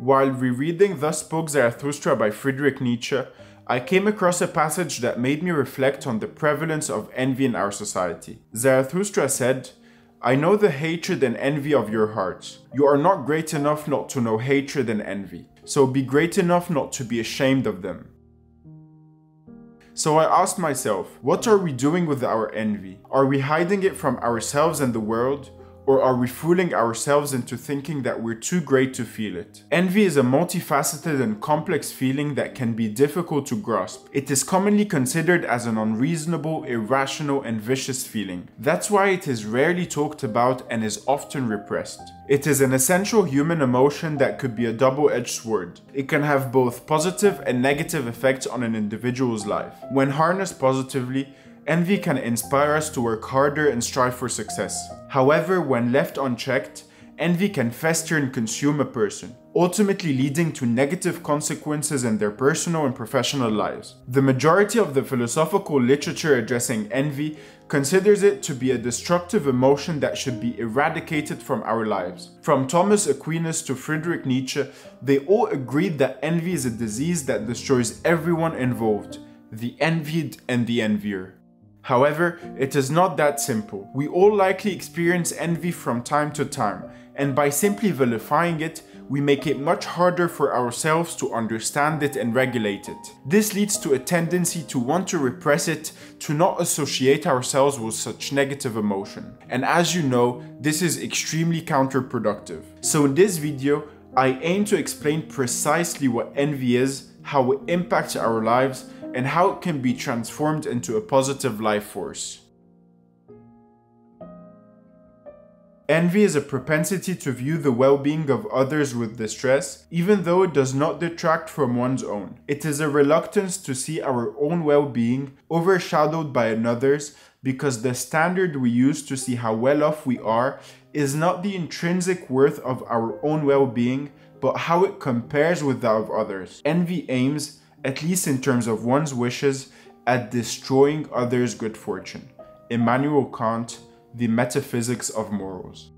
While rereading Thus Spoke Zarathustra by Friedrich Nietzsche, I came across a passage that made me reflect on the prevalence of envy in our society. Zarathustra said, "I know the hatred and envy of your heart. You are not great enough not to know hatred and envy, so be great enough not to be ashamed of them." So I asked myself, what are we doing with our envy? Are we hiding it from ourselves and the world? Or are we fooling ourselves into thinking that we're too great to feel it? Envy is a multifaceted and complex feeling that can be difficult to grasp. It is commonly considered as an unreasonable, irrational, and vicious feeling. That's why it is rarely talked about and is often repressed. It is an essential human emotion that could be a double-edged sword. It can have both positive and negative effects on an individual's life. When harnessed positively, envy can inspire us to work harder and strive for success. However, when left unchecked, envy can fester and consume a person, ultimately leading to negative consequences in their personal and professional lives. The majority of the philosophical literature addressing envy considers it to be a destructive emotion that should be eradicated from our lives. From Thomas Aquinas to Friedrich Nietzsche, they all agreed that envy is a disease that destroys everyone involved, the envied and the envier. However, it is not that simple. We all likely experience envy from time to time, and by simply vilifying it, we make it much harder for ourselves to understand it and regulate it. This leads to a tendency to want to repress it, to not associate ourselves with such negative emotion. And as you know, this is extremely counterproductive. So in this video, I aim to explain precisely what envy is, how it impacts our lives, and how it can be transformed into a positive life force. Envy is a propensity to view the well-being of others with distress, even though it does not detract from one's own. It is a reluctance to see our own well-being overshadowed by another's, because the standard we use to see how well off we are is not the intrinsic worth of our own well-being, but how it compares with that of others. Envy aims, at least in terms of one's wishes, at destroying others' good fortune. Immanuel Kant, The Metaphysics of Morals.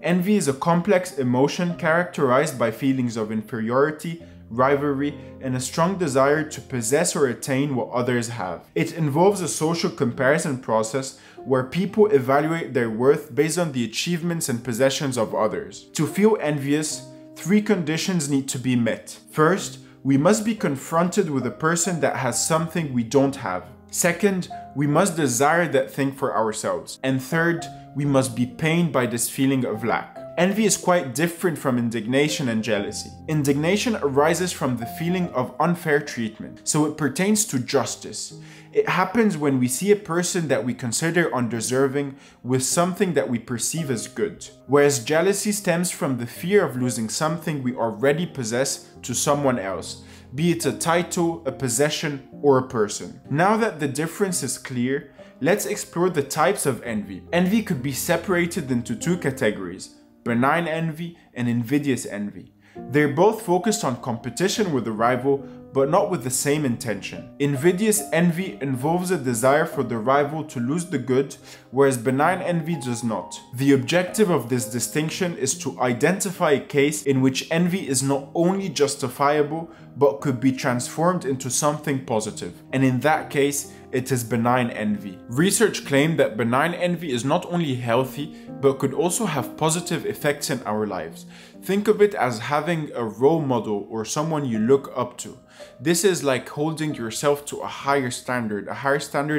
Envy is a complex emotion characterized by feelings of inferiority, rivalry, and a strong desire to possess or attain what others have. It involves a social comparison process where people evaluate their worth based on the achievements and possessions of others. To feel envious, three conditions need to be met. First, we must be confronted with a person that has something we don't have. Second, we must desire that thing for ourselves. And third, we must be pained by this feeling of lack. Envy is quite different from indignation and jealousy. Indignation arises from the feeling of unfair treatment, so it pertains to justice. It happens when we see a person that we consider undeserving with something that we perceive as good, whereas jealousy stems from the fear of losing something we already possess to someone else, be it a title, a possession, or a person. Now that the difference is clear, let's explore the types of envy. Envy could be separated into two categories: benign envy and invidious envy. They're both focused on competition with a rival, but not with the same intention. Invidious envy involves a desire for the rival to lose the good, whereas benign envy does not. The objective of this distinction is to identify a case in which envy is not only justifiable, but could be transformed into something positive, and in that case, it is benign envy. Research claimed that benign envy is not only healthy, but could also have positive effects in our lives. Think of it as having a role model or someone you look up to. This is like holding yourself to a higher standard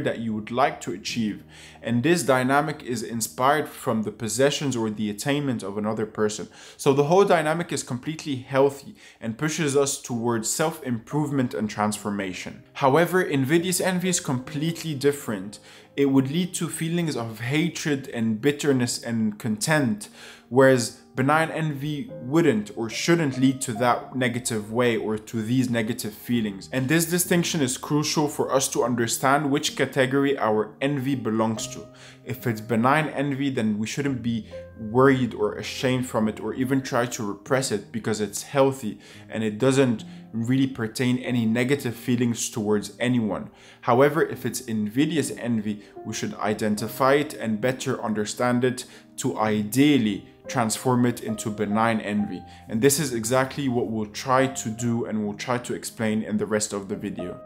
that you would like to achieve. And this dynamic is inspired from the possessions or the attainment of another person. So the whole dynamic is completely healthy and pushes us towards self-improvement and transformation. However, invidious envy is completely different. It would lead to feelings of hatred and bitterness and contempt, whereas benign envy wouldn't or shouldn't lead to that negative way or to these negative feelings. And this distinction is crucial for us to understand which category our envy belongs to. If it's benign envy, then we shouldn't be worried or ashamed from it or even try to repress it, because it's healthy and it doesn't really pertain any negative feelings towards anyone. However, if it's invidious envy, we should identify it and better understand it to ideally transform it into benign envy. And this is exactly what we'll try to do and we'll try to explain in the rest of the video.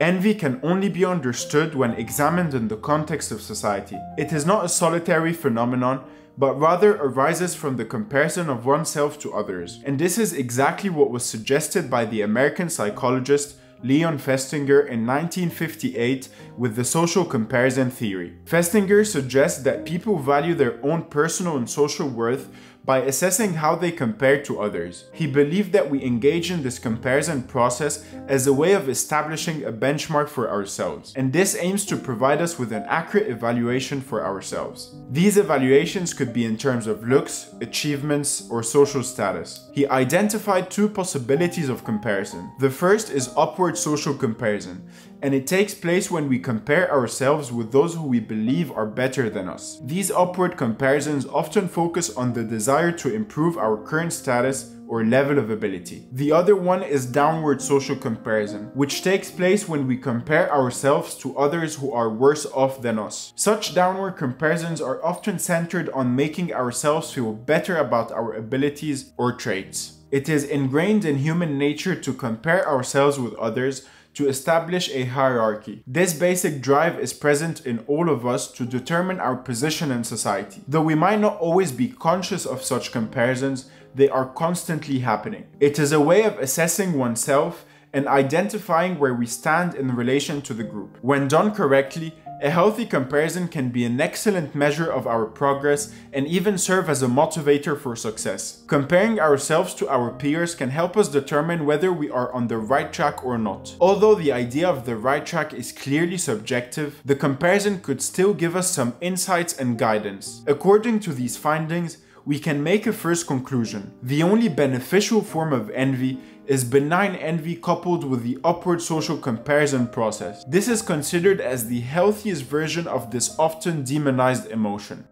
Envy can only be understood when examined in the context of society. It is not a solitary phenomenon, but rather arises from the comparison of oneself to others. And this is exactly what was suggested by the American psychologist Leon Festinger in 1958 with the social comparison theory. Festinger suggests that people value their own personal and social worth by assessing how they compare to others. He believed that we engage in this comparison process as a way of establishing a benchmark for ourselves, and this aims to provide us with an accurate evaluation for ourselves. These evaluations could be in terms of looks, achievements, or social status. He identified two possibilities of comparison. The first is upward social comparison, and it takes place when we compare ourselves with those who we believe are better than us. These upward comparisons often focus on the desire to improve our current status or level of ability. The other one is downward social comparison, which takes place when we compare ourselves to others who are worse off than us. Such downward comparisons are often centered on making ourselves feel better about our abilities or traits. It is ingrained in human nature to compare ourselves with others to establish a hierarchy. This basic drive is present in all of us to determine our position in society. Though we might not always be conscious of such comparisons, they are constantly happening. It is a way of assessing oneself and identifying where we stand in relation to the group. When done correctly, a healthy comparison can be an excellent measure of our progress and even serve as a motivator for success. Comparing ourselves to our peers can help us determine whether we are on the right track or not. Although the idea of the right track is clearly subjective, the comparison could still give us some insights and guidance. According to these findings, we can make a first conclusion. The only beneficial form of envy is benign envy coupled with the upward social comparison process. This is considered as the healthiest version of this often demonized emotion.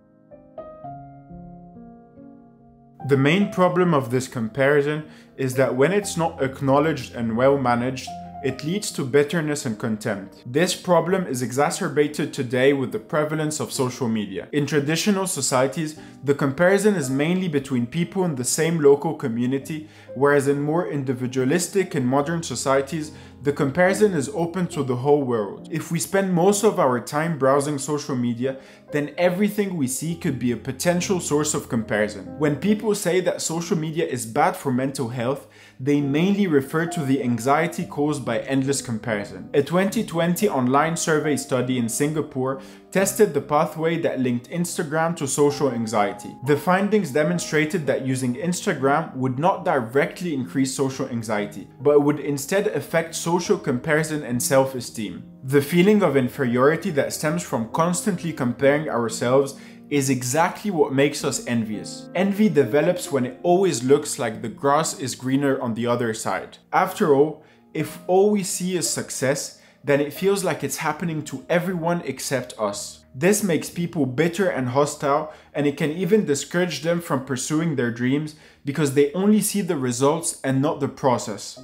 The main problem of this comparison is that when it's not acknowledged and well managed, it leads to bitterness and contempt. This problem is exacerbated today with the prevalence of social media. In traditional societies, the comparison is mainly between people in the same local community, whereas in more individualistic and modern societies, the comparison is open to the whole world. If we spend most of our time browsing social media, then everything we see could be a potential source of comparison. When people say that social media is bad for mental health, they mainly refer to the anxiety caused by endless comparison. A 2020 online survey study in Singapore tested the pathway that linked Instagram to social anxiety. The findings demonstrated that using Instagram would not directly increase social anxiety, but would instead affect social comparison and self-esteem. The feeling of inferiority that stems from constantly comparing ourselves is exactly what makes us envious. Envy develops when it always looks like the grass is greener on the other side. After all, if all we see is success, then it feels like it's happening to everyone except us. This makes people bitter and hostile, and it can even discourage them from pursuing their dreams because they only see the results and not the process.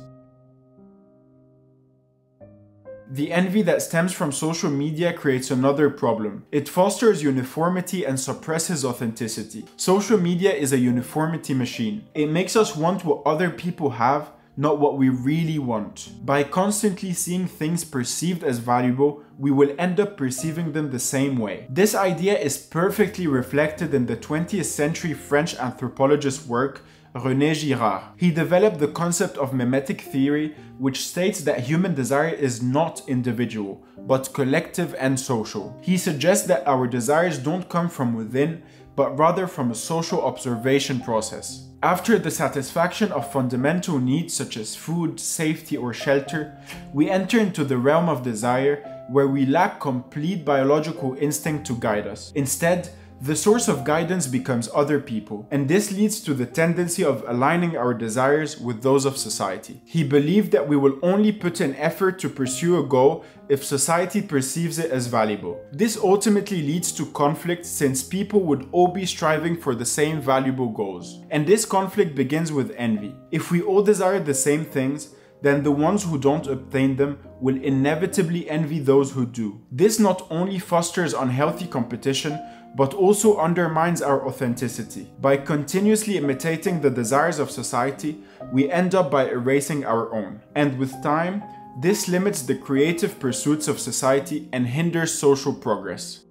The envy that stems from social media creates another problem. It fosters uniformity and suppresses authenticity. Social media is a uniformity machine. It makes us want what other people have, not what we really want. By constantly seeing things perceived as valuable, we will end up perceiving them the same way. This idea is perfectly reflected in the 20th century French anthropologist's work, René Girard. He developed the concept of mimetic theory, which states that human desire is not individual, but collective and social. He suggests that our desires don't come from within, but rather from a social observation process. After the satisfaction of fundamental needs such as food, safety, or shelter, we enter into the realm of desire where we lack complete biological instinct to guide us. Instead, the source of guidance becomes other people, and this leads to the tendency of aligning our desires with those of society. He believed that we will only put in effort to pursue a goal if society perceives it as valuable. This ultimately leads to conflict, since people would all be striving for the same valuable goals. And this conflict begins with envy. If we all desire the same things, then the ones who don't obtain them will inevitably envy those who do. This not only fosters unhealthy competition, but also undermines our authenticity. By continuously imitating the desires of society, we end up by erasing our own. And with time, this limits the creative pursuits of society and hinders social progress.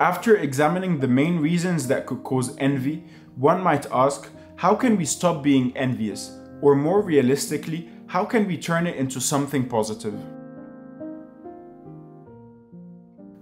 After examining the main reasons that could cause envy, one might ask, how can we stop being envious? Or more realistically, how can we turn it into something positive?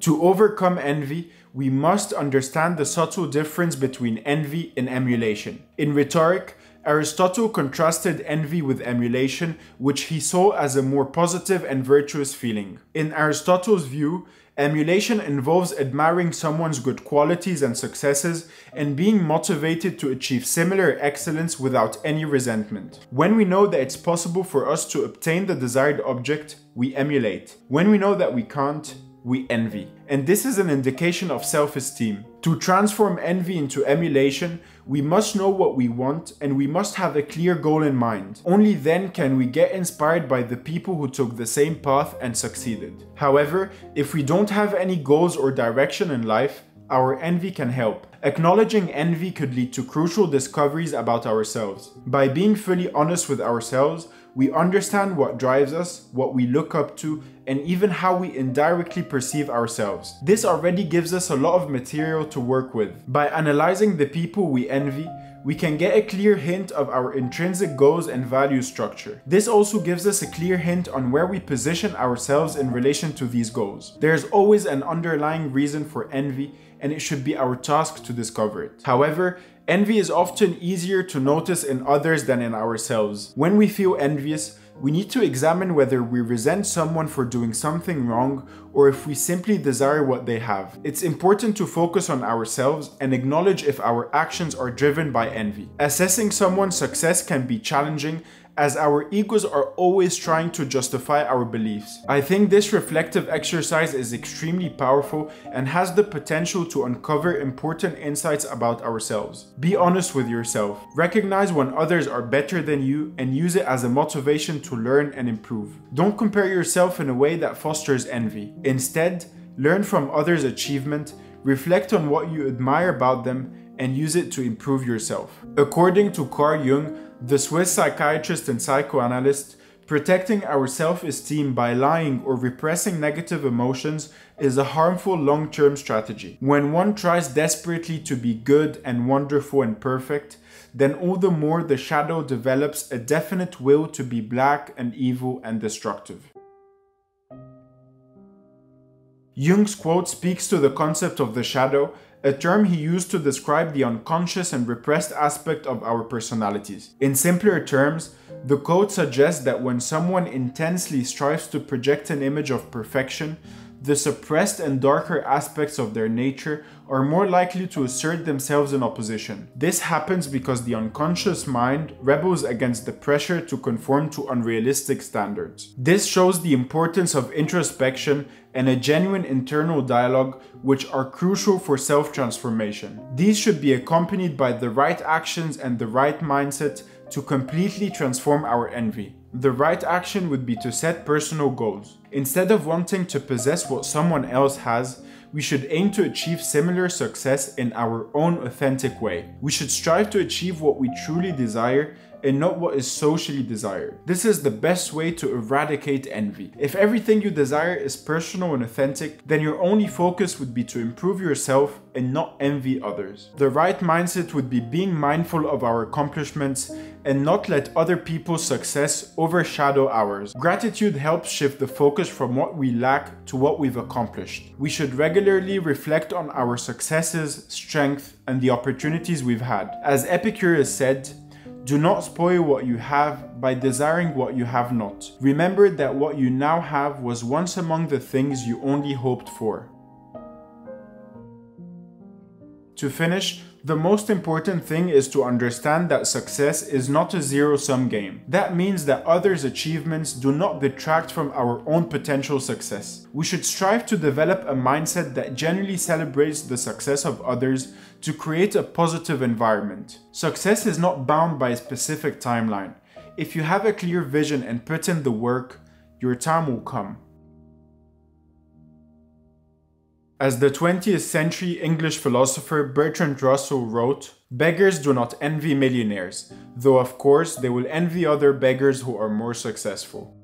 To overcome envy, we must understand the subtle difference between envy and emulation. In rhetoric, Aristotle contrasted envy with emulation, which he saw as a more positive and virtuous feeling. In Aristotle's view, emulation involves admiring someone's good qualities and successes and being motivated to achieve similar excellence without any resentment. When we know that it's possible for us to obtain the desired object, we emulate. When we know that we can't, we envy. And this is an indication of self-esteem. To transform envy into emulation, we must know what we want and we must have a clear goal in mind. Only then can we get inspired by the people who took the same path and succeeded. However, if we don't have any goals or direction in life, our envy can help. Acknowledging envy could lead to crucial discoveries about ourselves. By being fully honest with ourselves, we understand what drives us, what we look up to, and even how we indirectly perceive ourselves. This already gives us a lot of material to work with. By analyzing the people we envy, we can get a clear hint of our intrinsic goals and value structure. This also gives us a clear hint on where we position ourselves in relation to these goals. There is always an underlying reason for envy, and it should be our task to discover it. However, envy is often easier to notice in others than in ourselves. When we feel envious, we need to examine whether we resent someone for doing something wrong or if we simply desire what they have. It's important to focus on ourselves and acknowledge if our actions are driven by envy. Assessing someone's success can be challenging, as our egos are always trying to justify our beliefs. I think this reflective exercise is extremely powerful and has the potential to uncover important insights about ourselves. Be honest with yourself. Recognize when others are better than you and use it as a motivation to learn and improve. Don't compare yourself in a way that fosters envy. Instead, learn from others' achievement, reflect on what you admire about them, and use it to improve yourself. According to Carl Jung, the Swiss psychiatrist and psychoanalyst, protecting our self-esteem by lying or repressing negative emotions is a harmful long-term strategy. When one tries desperately to be good and wonderful and perfect, then all the more the shadow develops a definite will to be black and evil and destructive. Jung's quote speaks to the concept of the shadow, a term he used to describe the unconscious and repressed aspect of our personalities. In simpler terms, the quote suggests that when someone intensely strives to project an image of perfection, the suppressed and darker aspects of their nature are more likely to assert themselves in opposition. This happens because the unconscious mind rebels against the pressure to conform to unrealistic standards. This shows the importance of introspection and a genuine internal dialogue, which are crucial for self-transformation. These should be accompanied by the right actions and the right mindset to completely transform our envy. The right action would be to set personal goals. Instead of wanting to possess what someone else has, we should aim to achieve similar success in our own authentic way. We should strive to achieve what we truly desire and not what is socially desired. This is the best way to eradicate envy. If everything you desire is personal and authentic, then your only focus would be to improve yourself and not envy others. The right mindset would be being mindful of our accomplishments and not let other people's success overshadow ours. Gratitude helps shift the focus from what we lack to what we've accomplished. We should regularly reflect on our successes, strength, and the opportunities we've had. As Epicurus said, "Do not spoil what you have by desiring what you have not. Remember that what you now have was once among the things you only hoped for." To finish, the most important thing is to understand that success is not a zero-sum game. That means that others' achievements do not detract from our own potential success. We should strive to develop a mindset that genuinely celebrates the success of others to create a positive environment. Success is not bound by a specific timeline. If you have a clear vision and put in the work, your time will come. As the 20th century English philosopher Bertrand Russell wrote, "Beggars do not envy millionaires, though of course they will envy other beggars who are more successful."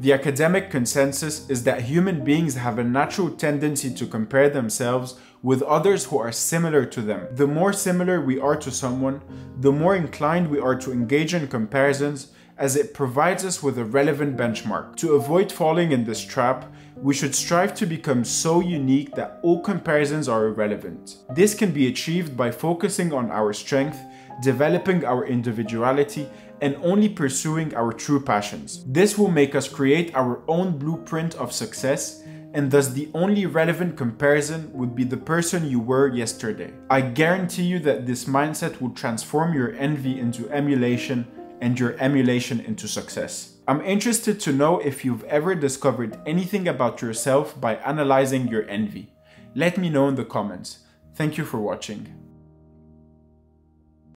The academic consensus is that human beings have a natural tendency to compare themselves with others who are similar to them. The more similar we are to someone, the more inclined we are to engage in comparisons, as it provides us with a relevant benchmark. To avoid falling in this trap, we should strive to become so unique that all comparisons are irrelevant. This can be achieved by focusing on our strength, developing our individuality, and only pursuing our true passions. This will make us create our own blueprint of success, and thus the only relevant comparison would be the person you were yesterday. I guarantee you that this mindset will transform your envy into emulation, and your emulation into success. I'm interested to know if you've ever discovered anything about yourself by analyzing your envy. Let me know in the comments. Thank you for watching.